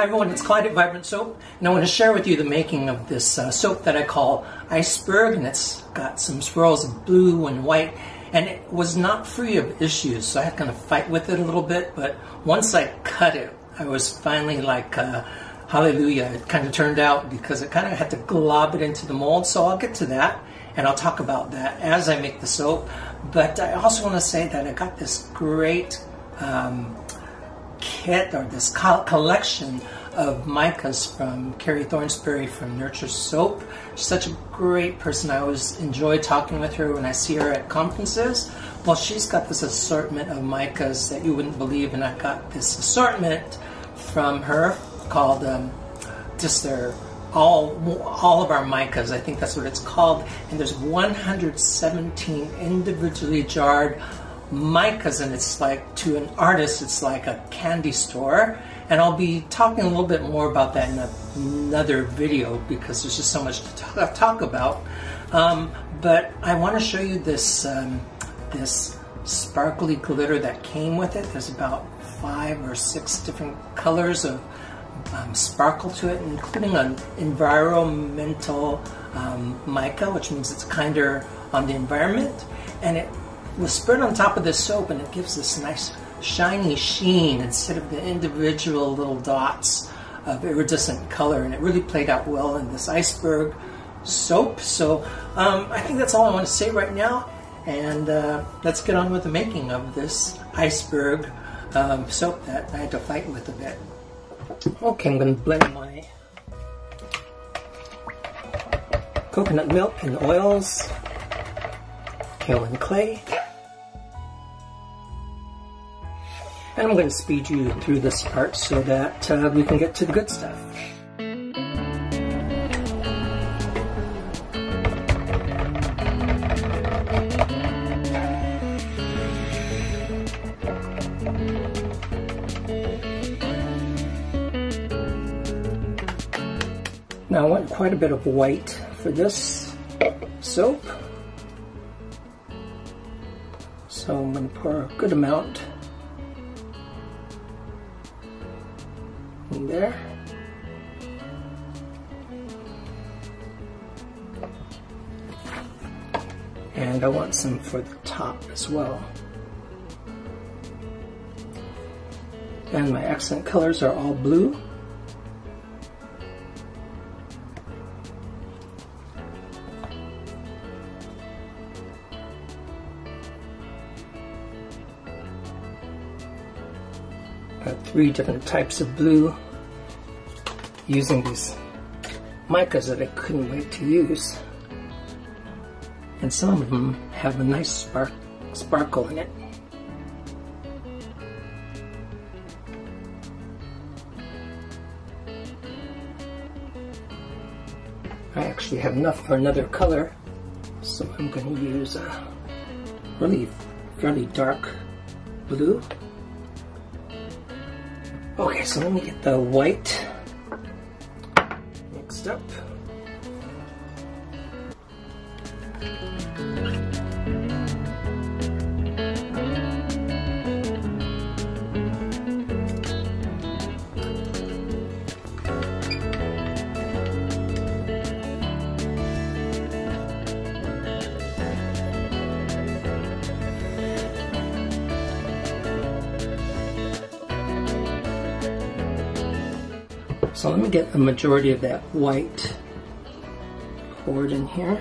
Hi everyone, it's Clyde at Vibrant Soap, and I want to share with you the making of this soap that I call Iceberg, and it's got some swirls of blue and white, and it was not free of issues, so I had to kind of fight with it a little bit, but once I cut it, I was finally like, hallelujah, it kind of turned out, because I kind of had to glob it into the mold, so I'll get to that, and I'll talk about that as I make the soap, but I also want to say that I got this great kit or this collection of micas from Carrie Thornsbury from Nurture Soap. She's such a great person. I always enjoy talking with her when I see her at conferences. Well, she's got this assortment of micas that you wouldn't believe, and I got this assortment from her called just their all of our micas. I think that's what it's called. And there's 117 individually jarred micas, and it's like, to an artist, it's like a candy store, and I'll be talking a little bit more about that in another video because there's just so much to talk about, but I want to show you this this sparkly glitter that came with it. There's about 5 or 6 different colors of sparkle to it, including an environmental mica, which means it's kinder on the environment, and it was spread on top of the soap, and it gives this nice shiny sheen instead of the individual little dots of iridescent color, and it really played out well in this Iceberg soap. So I think that's all I want to say right now, and let's get on with the making of this Iceberg soap that I had to fight with a bit. Okay, I'm going to blend my coconut milk and oils, kale and clay. And I'm going to speed you through this part so that we can get to the good stuff. Now I want quite a bit of white for this soap, so I'm going to pour a good amount in there. And I want some for the top as well. And my accent colors are all blue. Got 3 different types of blue using these micas that I couldn't wait to use, and some of them have a nice sparkle in it. I actually have enough for another color, so I'm going to use a really fairly dark blue. Okay, so let me get the white mixed up. So let me get a majority of that white poured in here.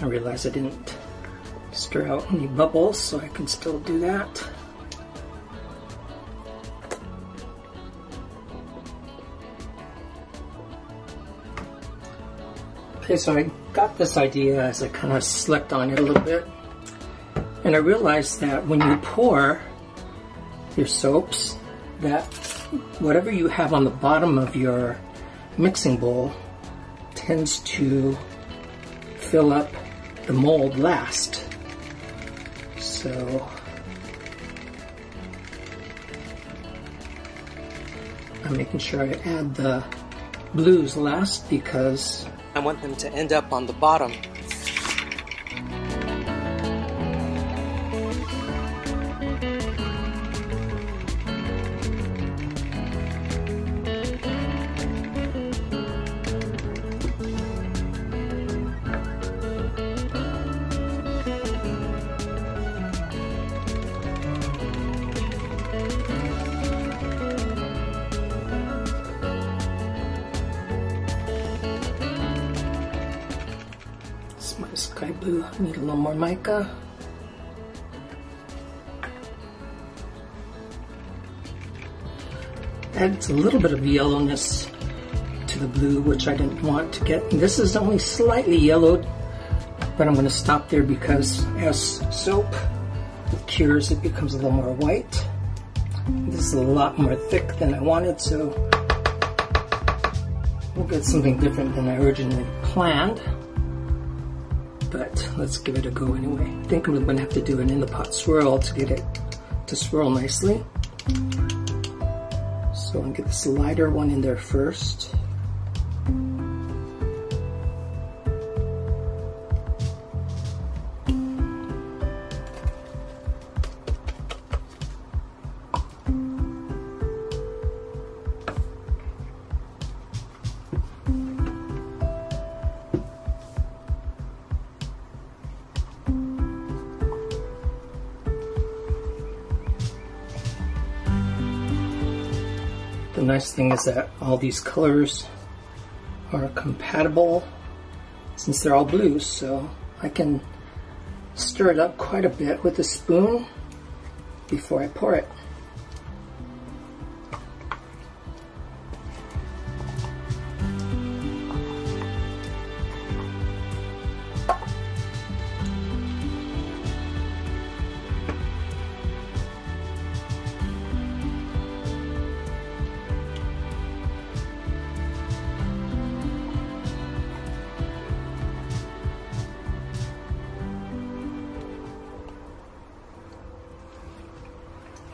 I realize I didn't stir out any bubbles, so I can still do that. Okay, so I got this idea as I kind of slept on it a little bit, and I realized that when you pour your soaps, that whatever you have on the bottom of your mixing bowl tends to fill up the mold last. So I'm making sure I add the blues last because I want them to end up on the bottom. sky blue. I need a little more mica. Adds a little bit of yellowness to the blue, which I didn't want to get. And this is only slightly yellowed, but I'm going to stop there because as soap cures, it becomes a little more white. This is a lot more thick than I wanted, so we'll get something different than I originally planned. But let's give it a go anyway. I think I'm going to have to do an in-the-pot swirl to get it to swirl nicely. So I'm going to get this lighter one in there first. The nice thing is that all these colors are compatible since they're all blues, so I can stir it up quite a bit with a spoon before I pour it.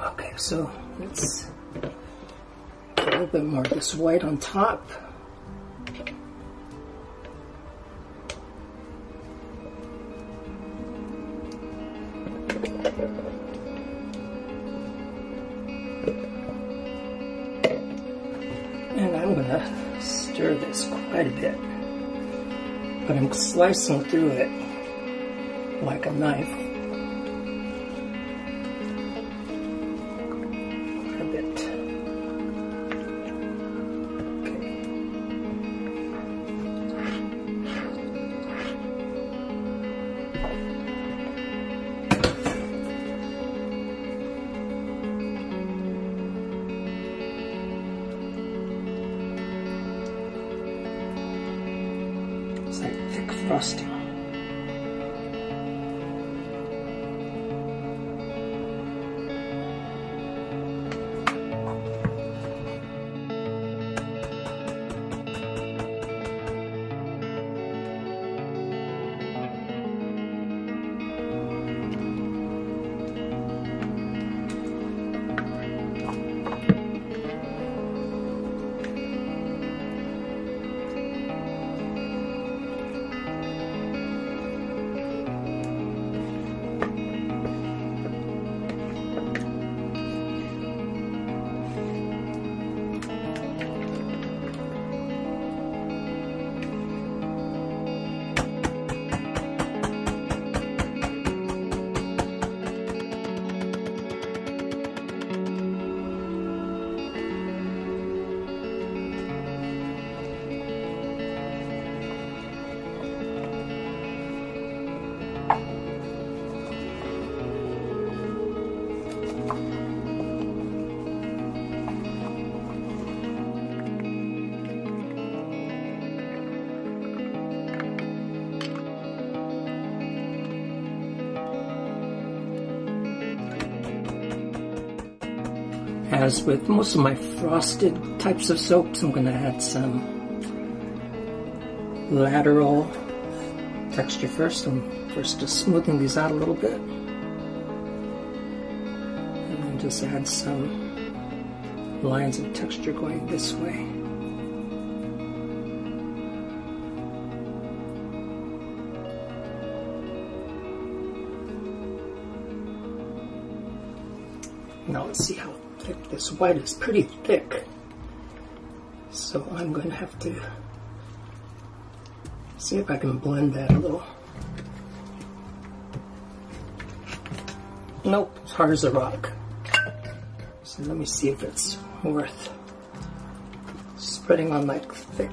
Okay, so let's put a little bit more of this white on top. And I'm going to stir this quite a bit, but I'm slicing through it like a knife. It's like thick frosting. As with most of my frosted types of soaps, I'm going to add some lateral texture first. I'm first just smoothing these out a little bit. And then just add some lines of texture going this way. Now let's see how thick this white is. Pretty thick, so I'm going to have to see if I can blend that a little. Nope, it's hard as a rock. So let me see if it's worth spreading on like thick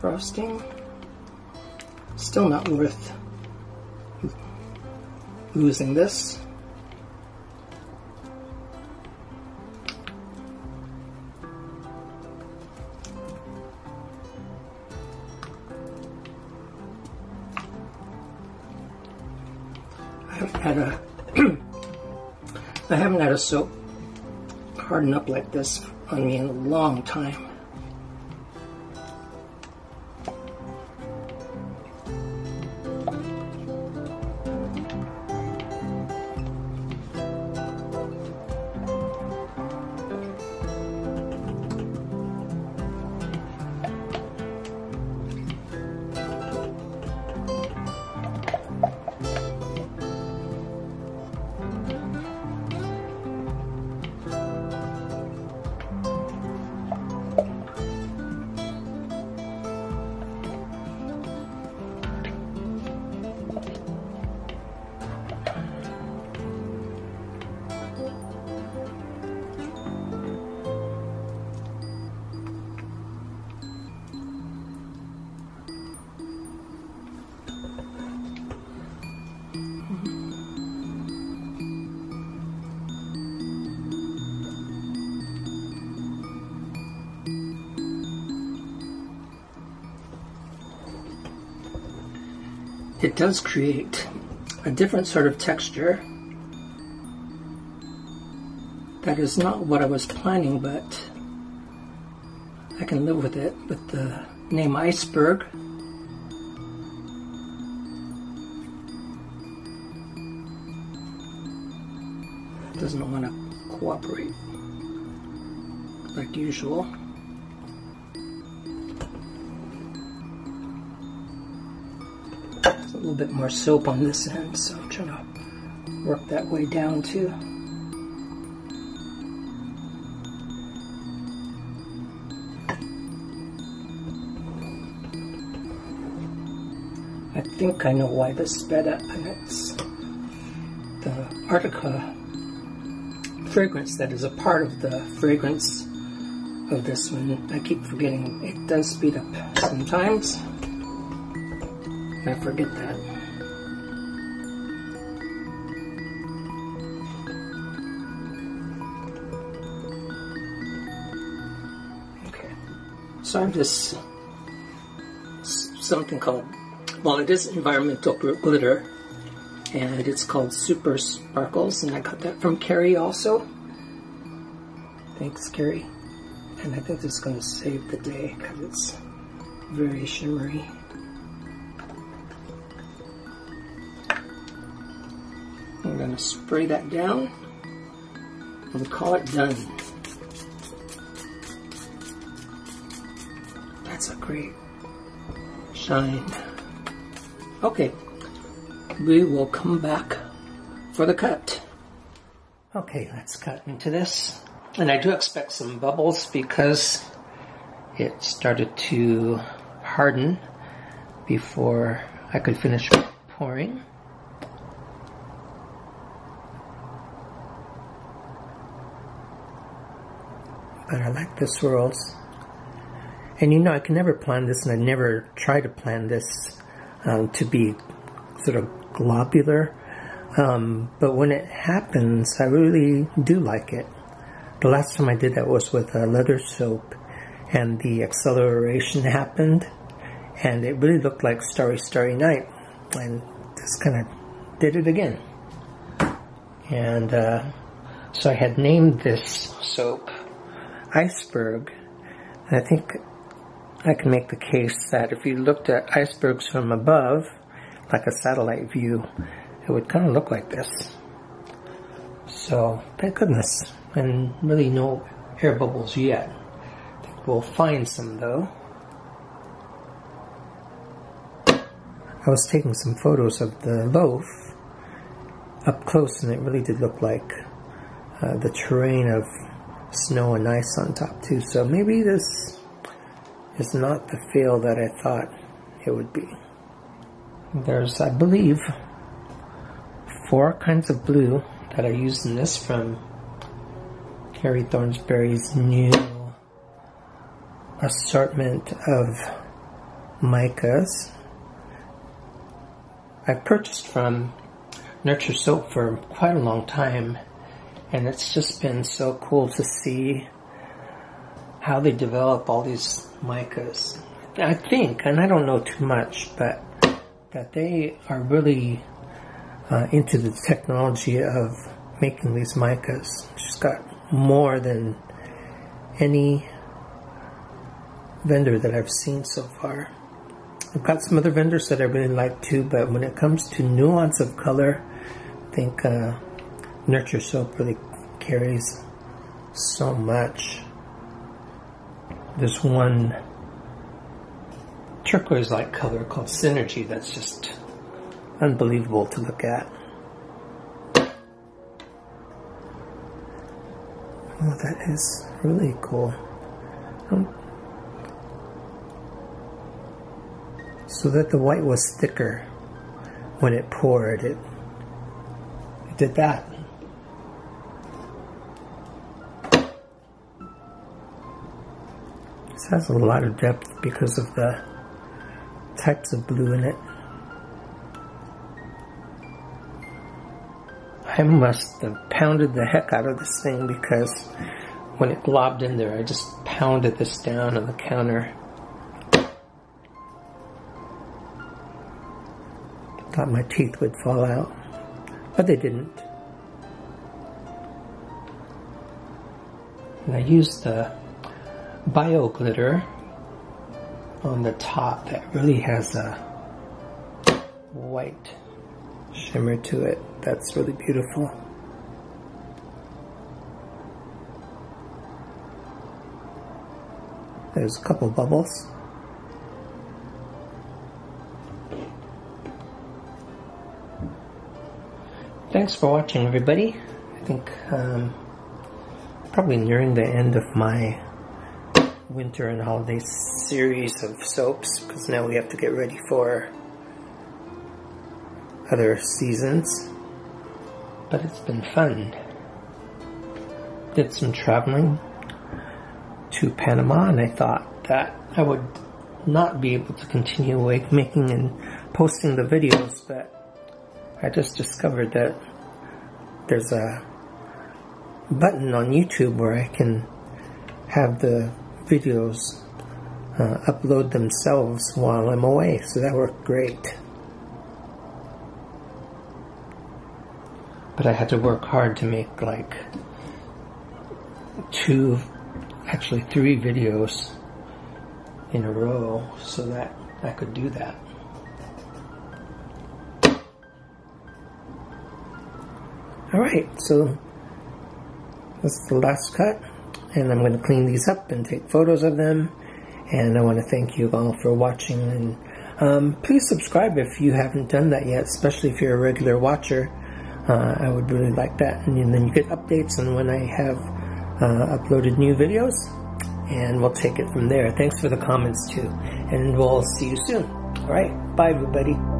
frosting. Still not worth losing this. I haven't had a soap harden up like this on me in a long time. It does create a different sort of texture that is not what I was planning, but I can live with it, with the name iceberg. It doesn't want to cooperate like usual. A little bit more soap on this end, so I'm trying to work that way down too. I think I know why this sped up, and it's the Artica fragrance that is a part of the fragrance of this one. I keep forgetting it does speed up sometimes. I forget that. Okay, so I have this something called, well, it is environmental glitter, and it's called Super Sparkles, and I got that from Carrie also. Thanks, Carrie. And I think this is going to save the day because it's very shimmery. I'm going to spray that down and call it done. That's a great shine. Okay, we will come back for the cut. Okay, let's cut into this. And I do expect some bubbles because it started to harden before I could finish pouring. But I like the swirls. And you know, I can never plan this, and I never try to plan this to be sort of globular. But when it happens, I really do like it. The last time I did that was with a leather soap, and the acceleration happened, and it really looked like Starry Starry Night. And just kind of did it again. And so I had named this soap Iceberg, and I think I can make the case that if you looked at icebergs from above, like a satellite view, it would kind of look like this. So, thank goodness, and really no air bubbles yet. I think we'll find some though. I was taking some photos of the loaf up close, and it really did look like the terrain of snow and ice on top too, so maybe this is not the feel that I thought it would be. There's, I believe, 4 kinds of blue that are used in this from Carrie Thornsbury's new assortment of micas. I've purchased from Nurture Soap for quite a long time, and it's just been so cool to see how they develop all these micas. I think, and I don't know too much, but that they are really into the technology of making these micas. She's got more than any vendor that I've seen so far. I've got some other vendors that I really like too, but when it comes to nuance of color, I think Nurture Soap really carries so much. There's one turquoise-like color called Synergy that's just unbelievable to look at. Oh, that is really cool. So that the white was thicker when it poured, it did that. This has a lot of depth because of the types of blue in it. I must have pounded the heck out of this thing, because when it globbed in there, I just pounded this down on the counter. Thought my teeth would fall out, but they didn't. And I used the bio glitter on the top that really has a white shimmer to it. That's really beautiful. There's a couple bubbles. Thanks for watching, everybody. I think probably nearing the end of my winter and holiday series of soaps, because now we have to get ready for other seasons. But it's been fun. Did some traveling to Panama, and I thought that I would not be able to continue making and posting the videos, but I just discovered that there's a button on YouTube where I can have the videos upload themselves while I'm away, so that worked great. But I had to work hard to make like actually three videos in a row so that I could do that. Alright, so that's the last cut, and I'm going to clean these up and take photos of them, and I want to thank you all for watching, and please subscribe if you haven't done that yet, especially if you're a regular watcher. I would really like that, and then you get updates on when I have uploaded new videos, and we'll take it from there. Thanks for the comments too, and we'll see you soon. Alright, bye everybody.